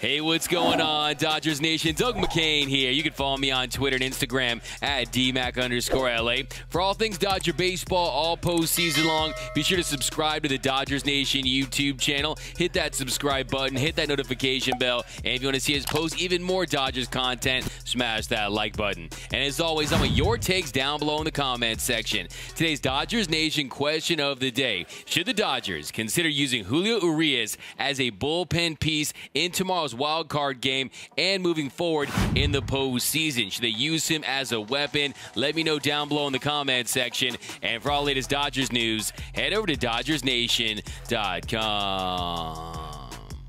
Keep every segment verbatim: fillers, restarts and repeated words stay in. Hey, what's going on, Dodgers Nation? Doug McCain here. You can follow me on Twitter and Instagram at D M A C underscore L A. For all things Dodger baseball, all postseason long, be sure to subscribe to the Dodgers Nation YouTube channel. Hit that subscribe button, hit that notification bell, and if you want to see us post even more Dodgers content, smash that like button. And as always, I want your takes down below in the comments section. Today's Dodgers Nation question of the day: should the Dodgers consider using Julio Urias as a bullpen piece in tomorrow's Wild Card game and moving forward in the postseason? Should they use him as a weapon? Let me know down below in the comments section. And for all the latest Dodgers news, head over to Dodgers Nation dot com.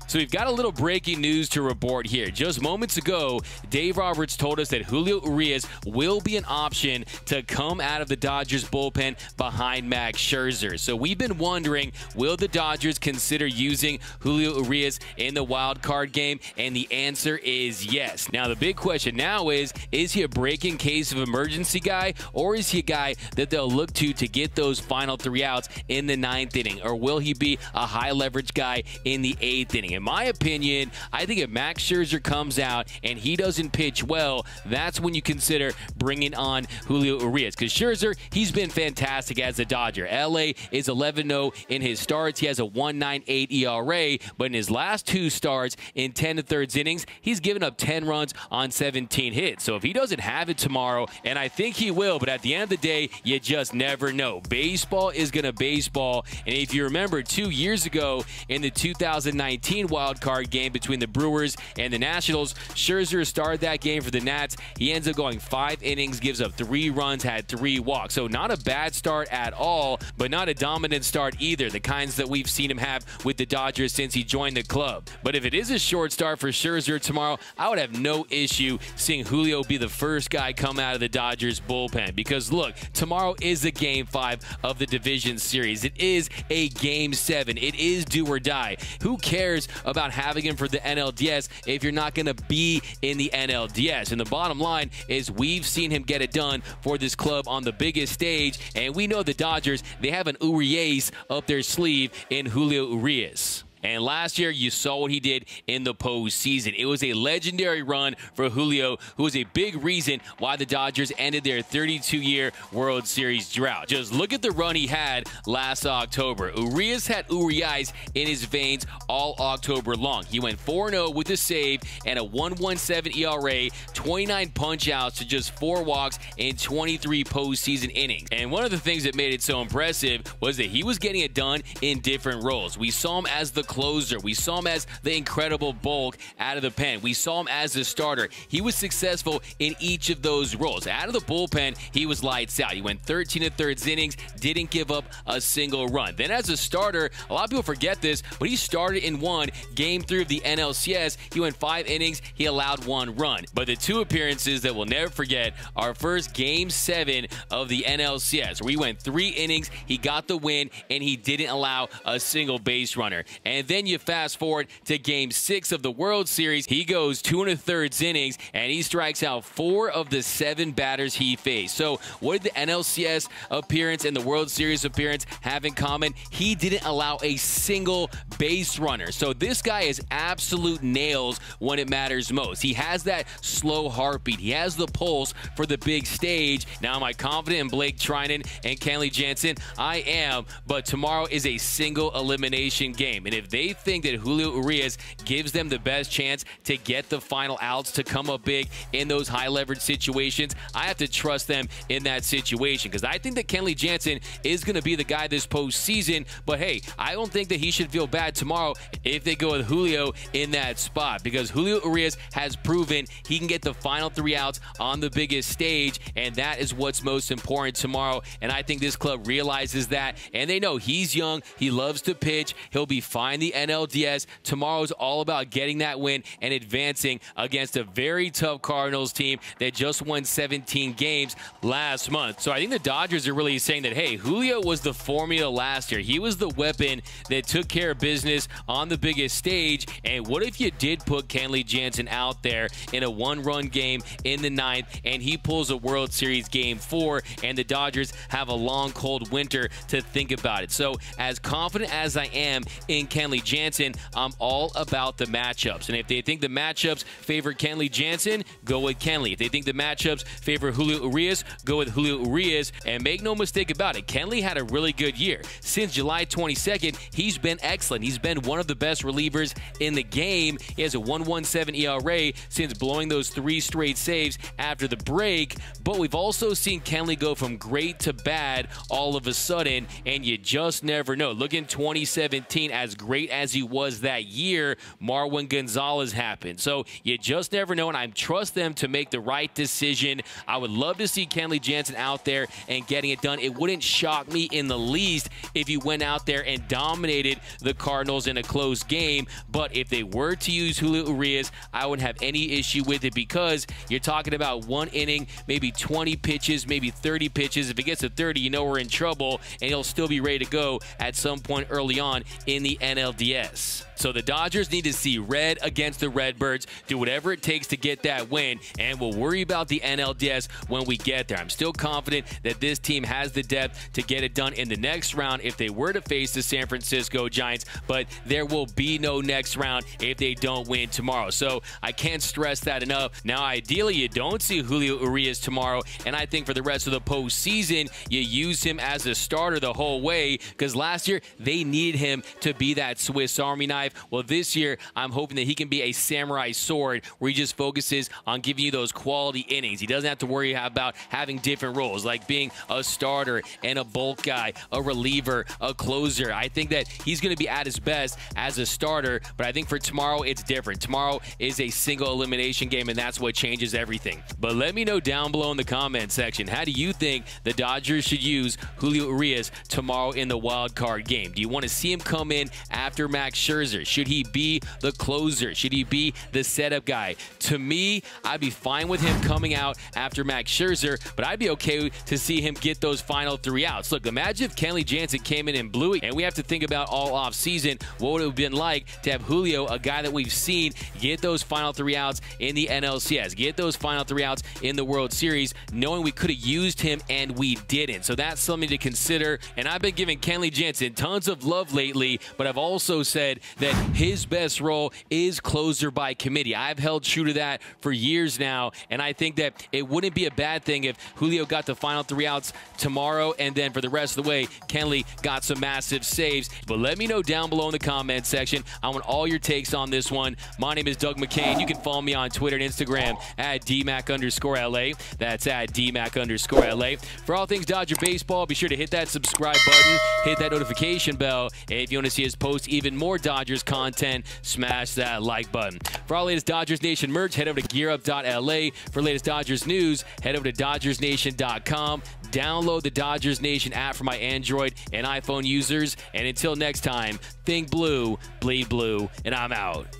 So we've got a little breaking news to report here. Just moments ago, Dave Roberts told us that Julio Urias will be an option to come out of the Dodgers bullpen behind Max Scherzer. So we've been wondering, will the Dodgers consider using Julio Urias in the Wild Card game? And the answer is yes. Now, the big question now is, is he a break-in case of emergency guy, or is he a guy that they'll look to to get those final three outs in the ninth inning? Or will he be a high-leverage guy in the eighth inning? In my opinion, I think if Max Scherzer comes out and he doesn't pitch well, that's when you consider bringing on Julio Urias. Because Scherzer, he's been fantastic as a Dodger. L A is eleven and oh in his starts. He has a one point nine eight E R A, but in his last two starts in ten and thirds innings, he's given up ten runs on seventeen hits. So if he doesn't have it tomorrow, and I think he will, but at the end of the day, you just never know. Baseball is going to baseball. And if you remember, two years ago in the two thousand nineteen Wild Card game between the Brewers and the Nationals, Scherzer started that game for the Nats. He ends up going five innings, gives up three runs, had three walks. So not a bad start at all, but not a dominant start either, the kinds that we've seen him have with the Dodgers since he joined the club. But if it is a short start for Scherzer tomorrow, I would have no issue seeing Julio be the first guy come out of the Dodgers bullpen. Because look, tomorrow is the game five of the division series. It is a game seven. It is do or die. Who cares about having him for the N L D S if you're not going to be in the N L D S? And the bottom line is, we've seen him get it done for this club on the biggest stage, and we know the Dodgers, they have an Urias up their sleeve in Julio Urias. And last year, you saw what he did in the postseason. It was a legendary run for Julio, who was a big reason why the Dodgers ended their thirty-two year World Series drought. Just look at the run he had last October. Urias had Urias in his veins all October long. He went four and oh with a save and a one point one seven E R A, twenty-nine punch outs to just four walks in twenty-three postseason innings. And one of the things that made it so impressive was that he was getting it done in different roles. We saw him as the closer. We saw him as the incredible bulk out of the pen. We saw him as the starter. He was successful in each of those roles. Out of the bullpen, he was lights out. He went thirteen and thirds innings, didn't give up a single run. Then as a starter, a lot of people forget this, but he started in one game three of the N L C S. He went five innings. He allowed one run. But the two appearances that we'll never forget are first game seven of the N L C S, where he went three innings, he got the win, and he didn't allow a single base runner. And And then you fast forward to game six of the World Series. He goes two and a thirds innings, and he strikes out four of the seven batters he faced. So what did the N L C S appearance and the World Series appearance have in common? He didn't allow a single base runner. So this guy is absolute nails when it matters most. He has that slow heartbeat. He has the pulse for the big stage. Now, am I confident in Blake Trinan and Kenley Jansen? I am, but tomorrow is a single elimination game. And if they think that Julio Urias gives them the best chance to get the final outs, to come up big in those high leverage situations, I have to trust them in that situation, because I think that Kenley Jansen is going to be the guy this postseason. But hey, I don't think that he should feel bad tomorrow if they go with Julio in that spot, because Julio Urias has proven he can get the final three outs on the biggest stage, and that is what's most important tomorrow. And I think this club realizes that, and they know he's young, he loves to pitch, he'll be fine the N L D S. Tomorrow is all about getting that win and advancing against a very tough Cardinals team that just won seventeen games last month. So I think the Dodgers are really saying that, hey, Julio was the formula last year. He was the weapon that took care of business on the biggest stage. And what if you did put Kenley Jansen out there in a one-run game in the ninth, and he pulls a World Series game four, and the Dodgers have a long, cold winter to think about it? So as confident as I am in Kenley Kenley Jansen, I'm all about the matchups. And if they think the matchups favor Kenley Jansen, go with Kenley. If they think the matchups favor Julio Urias, go with Julio Urias. And make no mistake about it, Kenley had a really good year. Since July twenty-second, he's been excellent. He's been one of the best relievers in the game. He has a one point one one seven E R A since blowing those three straight saves after the break. But we've also seen Kenley go from great to bad all of a sudden, and you just never know. Look in twenty seventeen, as great as he was that year, Marwin Gonzalez happened. So you just never know, and I trust them to make the right decision. I would love to see Kenley Jansen out there and getting it done. It wouldn't shock me in the least if he went out there and dominated the Cardinals in a close game. But if they were to use Julio Urias, I wouldn't have any issue with it, because you're talking about one inning, maybe twenty pitches, maybe thirty pitches. If it gets to thirty, you know we're in trouble, and he'll still be ready to go at some point early on in the N L D S. So the Dodgers need to see red against the Redbirds, do whatever it takes to get that win, and we'll worry about the N L D S when we get there. I'm still confident that this team has the depth to get it done in the next round if they were to face the San Francisco Giants, but there will be no next round if they don't win tomorrow. So I can't stress that enough. Now, ideally, you don't see Julio Urias tomorrow, and I think for the rest of the postseason, you use him as a starter the whole way, because last year they needed him to be that Swiss Army knife. Well, this year, I'm hoping that he can be a samurai sword where he just focuses on giving you those quality innings. He doesn't have to worry about having different roles, like being a starter and a bulk guy, a reliever, a closer. I think that he's going to be at his best as a starter, but I think for tomorrow, it's different. Tomorrow is a single elimination game, and that's what changes everything. But let me know down below in the comment section, how do you think the Dodgers should use Julio Urias tomorrow in the wild card game? Do you want to see him come in after Max Scherzer? Should he be the closer? Should he be the setup guy? To me, I'd be fine with him coming out after Max Scherzer, but I'd be okay to see him get those final three outs. Look, imagine if Kenley Jansen came in and blew it, and we have to think about all offseason what would it have been like to have Julio, a guy that we've seen, get those final three outs in the N L C S, get those final three outs in the World Series, knowing we could have used him and we didn't. So that's something to consider, and I've been giving Kenley Jansen tons of love lately, but I've also said that his best role is closer by committee. I've held true to that for years now, and I think that it wouldn't be a bad thing if Julio got the final three outs tomorrow, and then for the rest of the way, Kenley got some massive saves. But let me know down below in the comment section. I want all your takes on this one. My name is Doug McCain. You can follow me on Twitter and Instagram at D M A C underscore L A. That's at D M A C underscore L A. For all things Dodger baseball, be sure to hit that subscribe button, hit that notification bell, and if you want to see us post even more Dodgers content, smash that like button. For our latest Dodgers Nation merch, head over to gear up dot L A. For latest Dodgers news, head over to Dodgers Nation dot com. Download the Dodgers Nation app for my Android and iPhone users. And until next time, think blue, bleed blue, and I'm out.